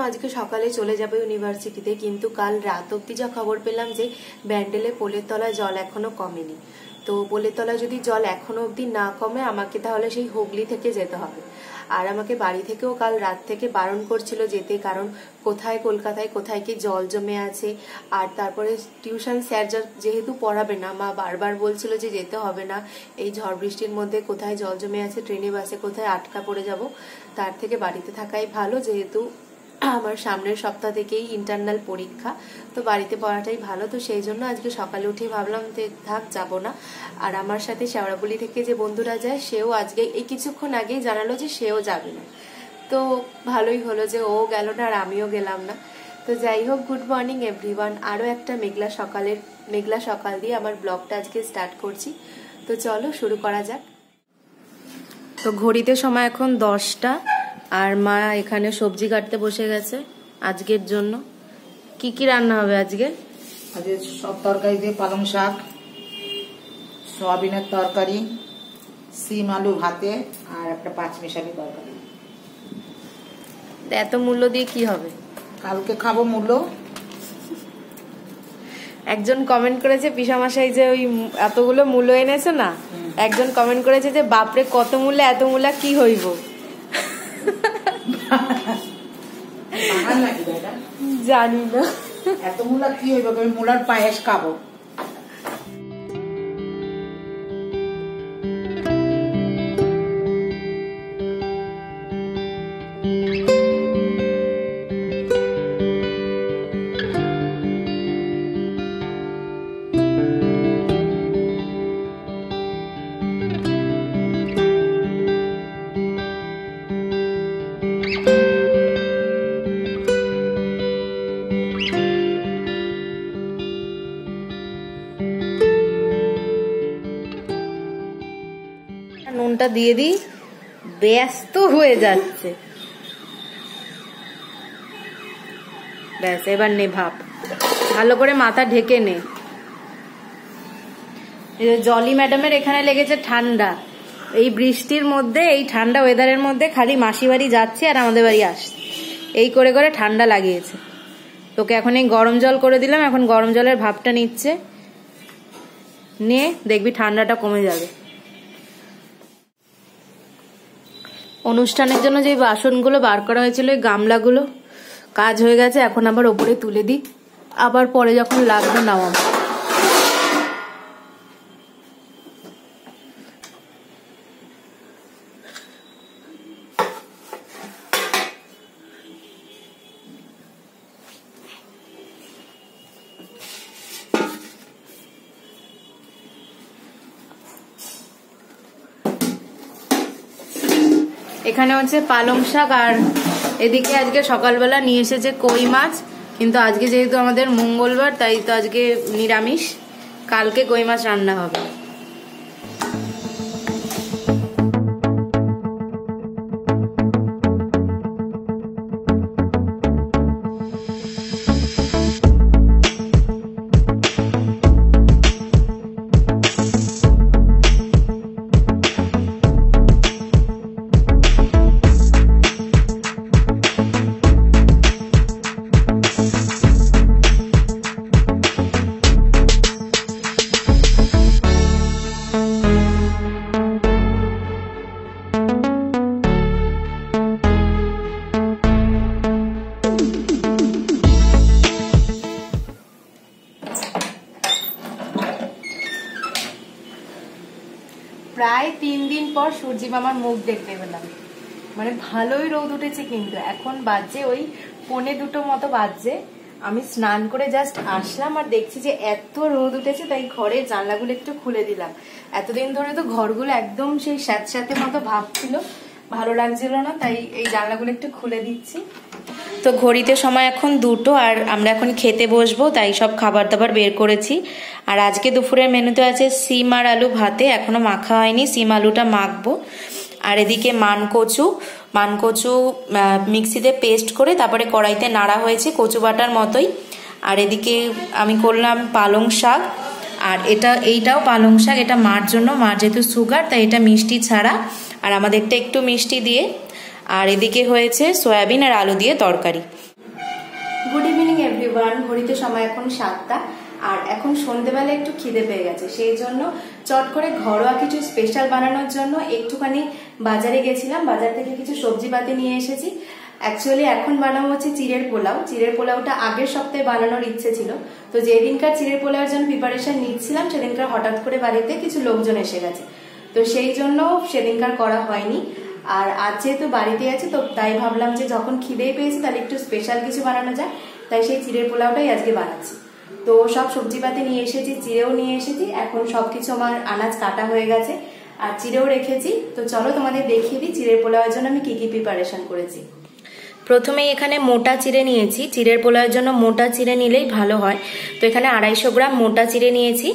ভেবেছিলাম আজকে সকালে চলে যাব ইউনিভার্সিটিতে, কিন্তু কাল রাত অবধি যা খবর পেলাম যে ব্যান্ডেলে পোলের তলায় জল এখনো কমেনি। তো পোলের তলায় যদি জল এখনো অবধি না কমে আমাকে তাহলে সেই হুগলি থেকে যেতে হবে। আর আমাকে বাড়ি থেকেও কাল রাত থেকে বারণ করছিল যেতে, কারণ কোথায় কলকাতায় কোথায় কি জল জমে আছে। আর তারপরে টিউশন স্যার যেহেতু পড়াবে না, মা বারবার বলছিল যে যেতে হবে না, এই ঝড় বৃষ্টির মধ্যে কোথায় জল জমে আছে, ট্রেনে বাসে কোথায় আটকা পড়ে যাব, তার থেকে বাড়িতে থাকাই ভালো। যেহেতু আমার সামনের সপ্তাহ থেকেই ইন্টারনাল পরীক্ষা, তো বাড়িতে পড়াটাই ভালো। তো সেই জন্য আজকে সকালে উঠে ভাবলাম যে থাক, যাব না। আর আমার সাথে শেওড়াপল্লি থেকে যে বন্ধুরা যায় সেও আজকে এই কিছুক্ষণ আগেই জানালো যে সেও যাবে না। তো ভালোই হলো যে ও গেল না আর আমিও গেলাম না। তো যাই হোক, গুড মর্নিং এভরিওয়ান, আরও একটা মেঘলা সকাল দিয়ে আমার ব্লগটা আজকে স্টার্ট করছি। তো চলো শুরু করা যাক। তো ঘড়িতে সময় এখন 10টা, আর মা এখানে সবজি কাটতে বসে গেছে আজকের জন্য। কি কি রান্না হবে আজকে? আজকে সব তরকারি দিয়ে পালং শাক, সয়াবিনের তরকারি, সিম আলু ভাতে, আর একটা পাঁচ মিশালি তরকারি। এত মূল্য দিয়ে কি হবে? কালকে খাবো মূল্য। একজন কমেন্ট করেছে পিসামশাই যে ওই এতগুলো মূল্য এনেছে না, একজন কমেন্ট করেছে যে বাপরে কত মূল্য, এত মূল্য কি হইব। জানি না এত মূলা কি হইব, আমি মূলার পায়েস খাবো। নুনটা দিয়ে দিই, ব্যস্ত হয়ে যাচ্ছে। ব্যাস, এবার নে ভাপ, ভালো করে মাথা ঢেকে নে। জলি ম্যাডামের এখানে লেগেছে ঠান্ডা, এই বৃষ্টির মধ্যে, এই ঠান্ডা ওয়েদারের মধ্যে খালি মাসি বাড়ি যাচ্ছে আর আমাদের বাড়ি আসছে, এই করে করে ঠান্ডা লাগিয়েছে। তোকে এখন এই গরম জল করে দিলাম, এখন গরম জলের ভাপটা নিচ্ছে, নে দেখবি ঠান্ডাটা কমে যাবে। অনুষ্ঠানের জন্য যে বাসনগুলো বার করা হয়েছিল, ওই গামলাগুলো কাজ হয়ে গেছে, এখন আবার ওপরে তুলে দিই, আবার পরে যখন লাগবে নামাম। এখানে হচ্ছে পালং শাক, আর এদিকে আজকে সকালবেলা নিয়ে এসেছে কই মাছ, কিন্তু আজকে যেহেতু আমাদের মঙ্গলবার তাই তো আজকে নিরামিষ, কালকে কই মাছ রান্না হবে। প্রায় 3 দিন পর সূর্যি মামার মুখ দেখতে পেলাম, মানে ভালোই রোদ উঠেছে, কিন্তু এখন বাজে ওই 1:45 মতো বাজে। আমি স্নান করে জাস্ট আসলাম আর দেখছি যে এত রোদ উঠেছে, তাই ঘরের জানলাগুলো একটু খুলে দিলাম। এতদিন ধরে তো ঘরগুলো একদম সেই স্যাঁতস্যাঁতে মতো ভাব ছিল, ভালো লাগছিল না, তাই এই জানলাগুলো একটু খুলে দিচ্ছি। তো ঘড়িতে সময় এখন 2টো, আর আমরা এখন খেতে বসবো, তাই সব খাবার দাবার বের করেছি। আর আজকে দুপুরের মেনুতে আছে সিম আর আলু ভাতে, এখনও মাখা হয়নি, সিম আলুটা মাখবো। আর এদিকে মানকচু মিক্সিতে পেস্ট করে তারপরে কড়াইতে নাড়া হয়েছে কচু বাটার মতোই। আর এদিকে আমি করলাম পালং শাক, আর এইটাও পালং শাক, এটা মার জন্য, মার যেহেতু সুগার তাই এটা মিষ্টি ছাড়া, আর আমাদেরটা একটু মিষ্টি দিয়ে। আর এদিকে হয়েছে সয়াবিন আর আলু দিয়ে তরকারি। বর্তমান ঘড়িতে সময় এখন 7টা আর এখন সন্ধ্যাবেলা একটু খিদে পেয়ে গেছে সেই জন্য চট করে ঘরোয়া কিছু স্পেশাল বানানোর জন্য একটুখানি বাজারে গেছিলাম। বাজার থেকে কিছু সবজি পাতি নিয়ে এসেছি। অ্যাকচুয়ালি এখন বানানো হচ্ছে চিড়ের পোলাও। চিড়ের পোলাওটা আগের সপ্তাহে বানানোর ইচ্ছে ছিল, তো যেদিনকার চিড়ের পোলাওর জন্য প্রিপারেশন নিচ্ছিলাম সেদিনকার হঠাৎ করে বাড়িতে কিছু লোকজন এসে গেছে, তো সেই জন্য সেদিনকার করা হয়নি। আর আজ যেহেতু বাড়িতে আছে তো তাই ভাবলাম যে যখন খিদেই পেয়েছি তাহলে একটু স্পেশাল কিছু বানানো যায়, তাই সেই চিড়ের পোলাওটাই আজকে বানাচ্ছি। তো সব সবজিপাতি নিয়ে এসেছি, চিড়েও নিয়ে এসেছি, এখন সবকিছু আমার আনাজ কাটা হয়ে গেছে আর চিড়েও রেখেছি। তো চলো তোমাদের দেখিয়ে দিই চিড়ের পোলাওয়ের জন্য আমি কি কি প্রিপারেশন করেছি। প্রথমে এখানে মোটা চিড়ে নিয়েছি, চিড়ের পোলাওয়ের জন্য মোটা চিড়ে নিলেই ভালো হয়। তো এখানে 250 গ্রাম মোটা চিড়ে নিয়েছি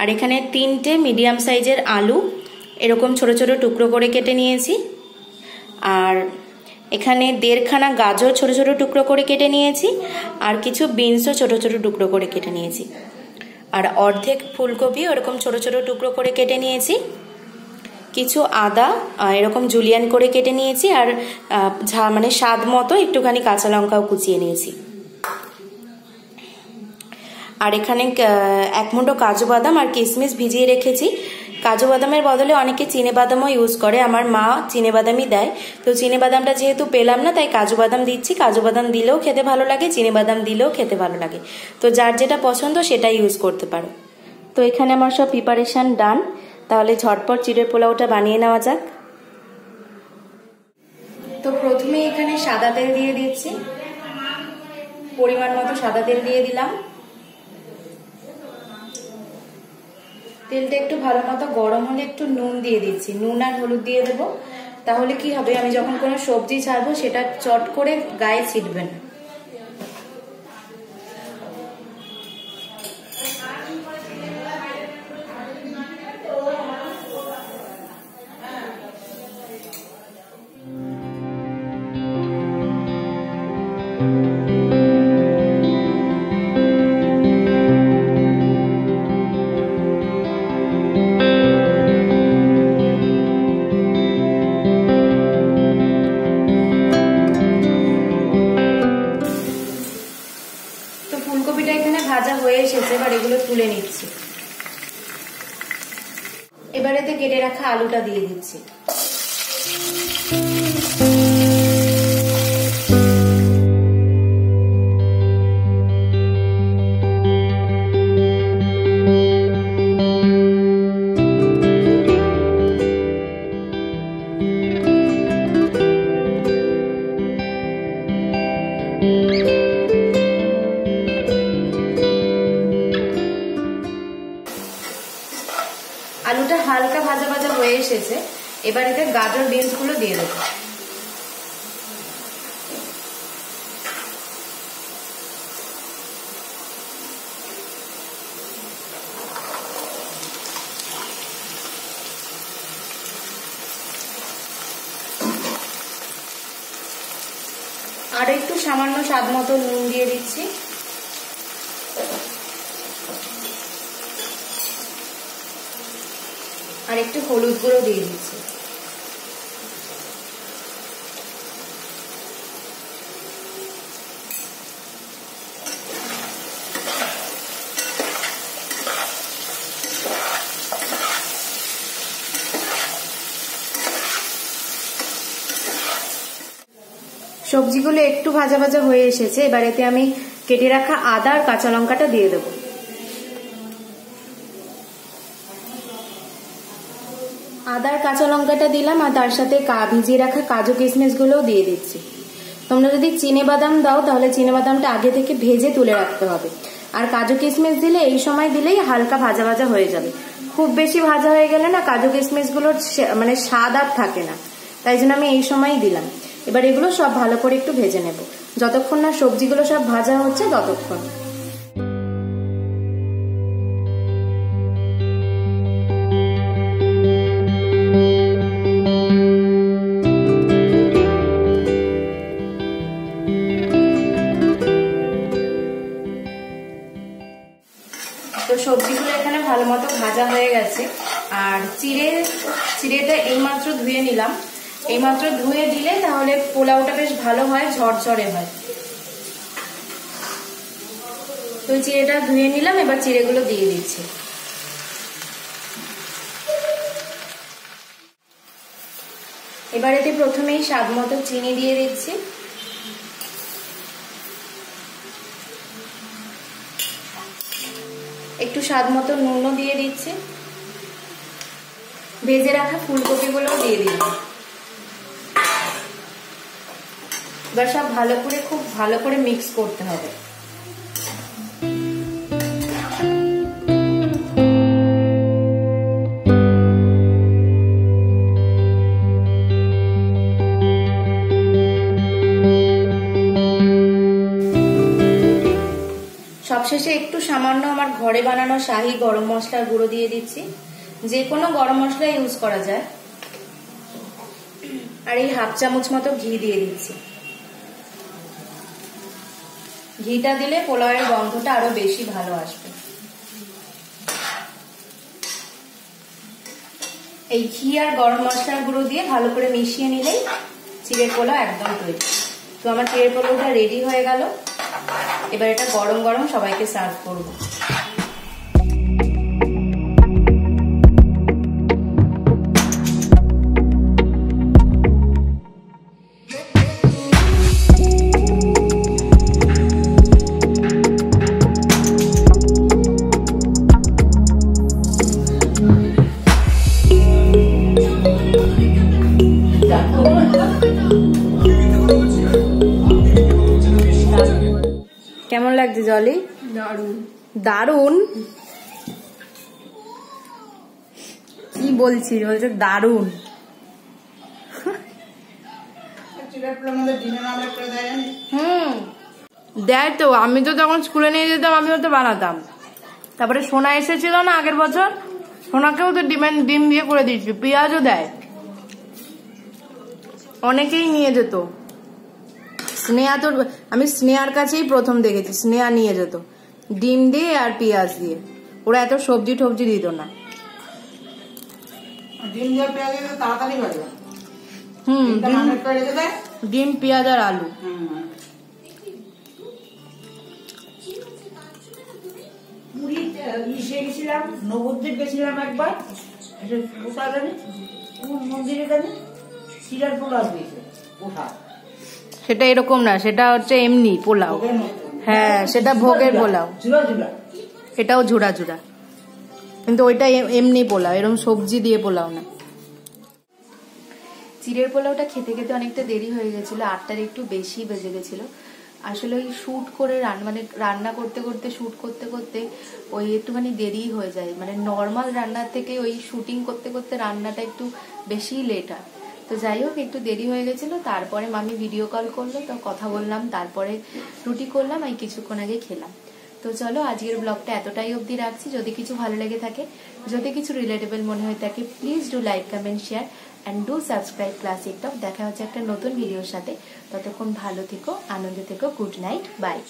আর এখানে 3টে মিডিয়াম সাইজের আলু এরকম ছোট ছোট টুকরো করে কেটে নিয়েছি। আর এখানে 1.5খানা গাজর ছোট ছোট টুকরো করে কেটে নিয়েছি আর কিছু বিনসও ছোট ছোট টুকরো করে কেটে নিয়েছি আর অর্ধেক ফুলকপি এরকম ছোট ছোট টুকরো করে কেটে নিয়েছি। কিছু আদা এরকম জুলিয়ান করে কেটে নিয়েছি আর মানে স্বাদ মতো একটুখানি কাঁচা লঙ্কাও কুচিয়ে নিয়েছি। আর এখানে 1 মুঠো কাজু বাদাম আর কিশমিশ ভিজিয়ে রেখেছি। কাজু বাদামের বদলে অনেকে চিনে বাদামও ইউজ করে, আমার মা চিনে বাদামই দেয়, তো চিনে বাদামটা যেহেতু পেলাম না তাই কাজু বাদাম দিচ্ছি। কাজু বাদাম দিলেও খেতে ভালো লাগে, চিনে বাদাম দিলেও খেতে ভালো লাগে, তো যার যেটা পছন্দ সেটাই ইউজ করতে পারো। তো এখানে আমার সব প্রিপারেশান ডান, তাহলে ঝটপট চিড়ের পোলাওটা বানিয়ে নেওয়া যাক। তো প্রথমে এখানে সাদা তেল দিয়ে দিচ্ছি, পরিমাণ মতো সাদা তেল দিয়ে দিলাম। তেলটা একটু ভালো মতো গরম হলে একটু নুন দিয়ে দিচ্ছি, নুন আর হলুদ দিয়ে দেবো, তাহলে কি হবে আমি যখন কোনো সবজি ছাড়বো সেটা চট করে গায়ে ছিটবে না। এবারেতে কেটে রাখা আলুটা দিয়ে দিচ্ছি। আলুটা হালকা ভাজা ভাজা হয়ে এসেছে, এবার এতে গাজর বিনসগুলো দিয়ে দেব। আর একটু সামান্য স্বাদ মতো নুন দিয়ে দিচ্ছি। আর একটু হলুদ গুঁড়ো দিয়ে দিচ্ছি। সবজিগুলো একটু ভাজা ভাজা হয়ে এসেছে, এবার এতে আমি কেটে রাখা আদা আর কাঁচা লঙ্কাটা দিয়ে দেবো। আদার কাঁচা লঙ্কাটা দিলাম আর তার সাথে ভিজিয়ে রাখা কাজু কিশমিশগুলোও দিয়ে দিচ্ছি। তোমরা যদি চিনে বাদাম দাও তাহলে চিনে বাদামটা আগে থেকে ভেজে তুলে রাখতে হবে, আর কাজু কিশমিশ দিলে এই সময় দিলেই হালকা ভাজা ভাজা হয়ে যাবে। খুব বেশি ভাজা হয়ে গেলে না কাজু কিশমিশগুলোর মানে স্বাদ আর থাকে না, তাই জন্য আমি এই সময়ই দিলাম। এবার এগুলো সব ভালো করে একটু ভেজে নেব যতক্ষণ না সবজিগুলো সব ভাজা হচ্ছে ততক্ষণ। সবজিগুলো এখানে ভালো মতো ভাজা হয়ে গেছে আর চিড়েটা এইমাত্র ধুয়ে নিলাম। এইমাত্র ধুয়ে দিলে তাহলে পোলাওটা বেশ ভালো হয়, ঝরঝরে হয়। तो चिड़ेटा धुए निलाम एबार चिड़ेगुलो दिए दिच्छी। एबार एते प्रथमेई स्वाद मतो चीनी दिए दिच्छी। एकटु स्वाद मतो नुनो दिए दिच्छी। भेजे रखा फुलकपिगुलो दिए दिच्छी। এবার সব ভালো করে খুব ভালো করে মিক্স করতে হবে। সবশেষে একটু সামান্য আমার ঘরে বানানো শাহী গরম মশলার গুঁড়ো দিয়ে দিচ্ছি। যে কোনো গরম মশলা ইউজ করা যায়। আর এই হাফ চামচ মতো ঘি দিয়ে দিচ্ছি। घीटा दिले पोलाओ गंधटा आरो बेशी भालो आसबे। घी और गरम मसलार गुड़ो दिए भालो करे मिशिए निलेई चिड़ेर पोलाओ एकदम तैयार। तो आमार चिड़ेर पोलाओटा रेडी हये गेलो। एबार एटा गरम गरम सबाइके सार्व करब। কেমন লাগছে জলি? দারুণ দারুণ। কি বলছিস? বলছো দারুণ। দেয় তো, আমি তো তখন স্কুলে নিয়ে যেতাম, আমি তো বানাতাম। তারপরে সোনা এসেছিল না আগের বছর, সোনাকেও তো ডিম দিয়ে করে দিয়েছি, পেঁয়াজও দেয়। অনেকেই নিয়ে যেত। स्नेहा तो स्नेहार काछेई प्रथम देखेছি, स्नेहा निये जेतो डिम दिए और पिंयाज दिए। ओरा एतो सब्जी टब्जी दितो ना। डिम दिए पिंयाज दिए तो ताड़ाताड़ी भाजो। डिम पिंयाज और आलू। मुड़ी इसे गेছিলাম নবদ্বীপ গেছিলাম একবার। এটা কোথা জানি? কোন মন্দিরে জানি? চিরার পোলাও দিয়েছে। ওঠা সেটা এরকম না, সেটা হচ্ছে এমনি পোলাও। হ্যাঁ, সেটা ভোগের পোলাও, এটাও ঝুড়া ঝুড়া, কিন্তু ওইটা এমনি পোলাও, এরকম সবজি দিয়ে পোলাও না। চিড়ের পোলাওটা খেতে খেতে অনেকটা দেরি হয়ে গেছিল, ৮টার একটু বেশি বেজে গেছিল। আসলে ওই শুট করে রান্না করতে করতে শুট করতে করতে ওই একটুখানি দেরি হয়ে যায়। মানে নর্মাল রান্না থেকে ওই শুটিং করতে করতে রান্নাটা একটু বেশি লেট হয়। তো যাই হোক, একটু দেরি হয়ে গেছিল। তারপরে মামি ভিডিও কল করলো, তো কথা বললাম, তারপরে রুটি করলাম, আমি কিছুক্ষণ আগে খেলাম। তো চলো, আজকের ব্লগটা এতটাই অবধি রাখছি। যদি কিছু ভালো লেগে থাকে, যদি কিছু রিলেটেবল মনে হয় থাকে, please do like, comment, share and do subscribe Classic Talk. দেখা হচ্ছে একটা নতুন ভিডিওর সাথে। ততক্ষণ ভালো থেকো, আনন্দ থেকো, গুড নাইট, বাই।